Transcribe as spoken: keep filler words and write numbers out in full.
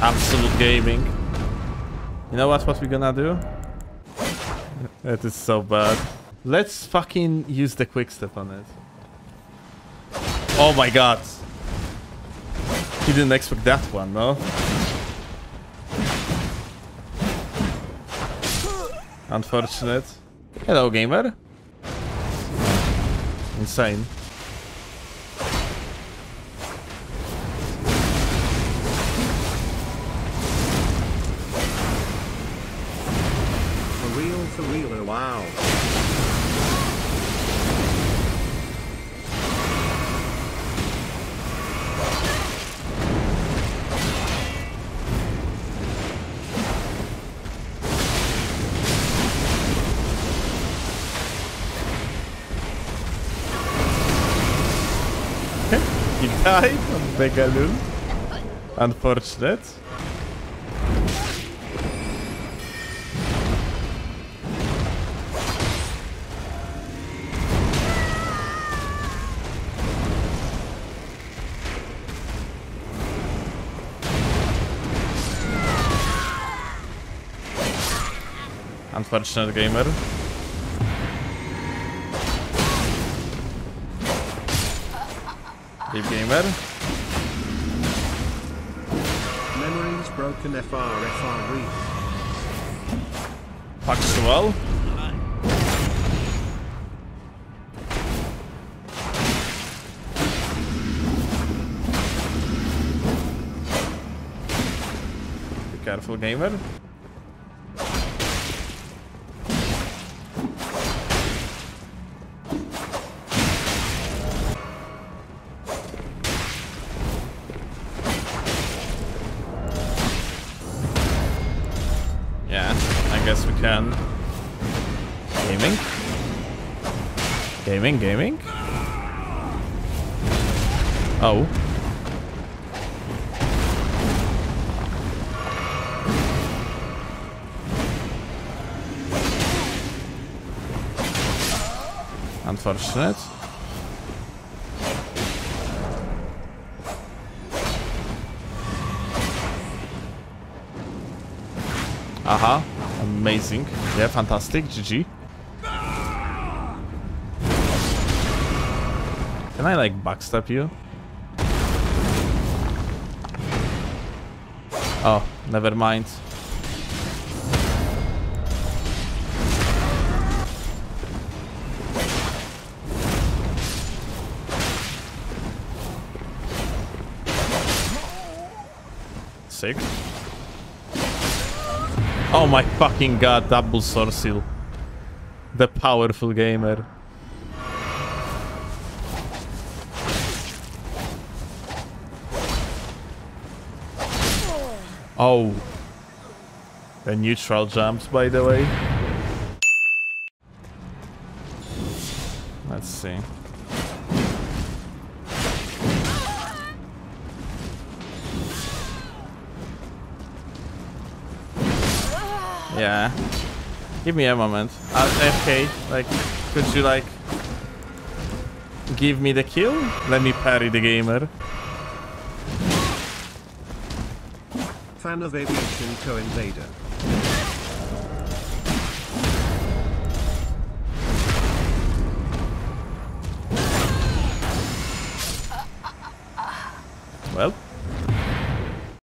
Absolute gaming. You know what, what we're gonna do? That is so bad. Let's fucking use the quick step on it. Oh my god. He didn't expect that one, no? Unfortunate. Hello, gamer. Insane. For real, for real, oh wow. He died on Begaloon. Unfortunate. Unfortunate gamer. Gamer. Memories broken. F R F R E. Fucks well. Be careful, gamer. Yes, we can. Gaming? Gaming, gaming? Oh. Unfortunate. Aha. Amazing. Yeah, fantastic. G G. Can I, like, backstab you? Oh, never mind. Sick. Oh my fucking god, double sword seal. The powerful gamer. Oh. The neutral jumps, by the way. Let's see. Yeah. Give me a moment. Okay, like, could you, like, give me the kill? Let me parry the gamer. Fan of aviation co-invader. Well.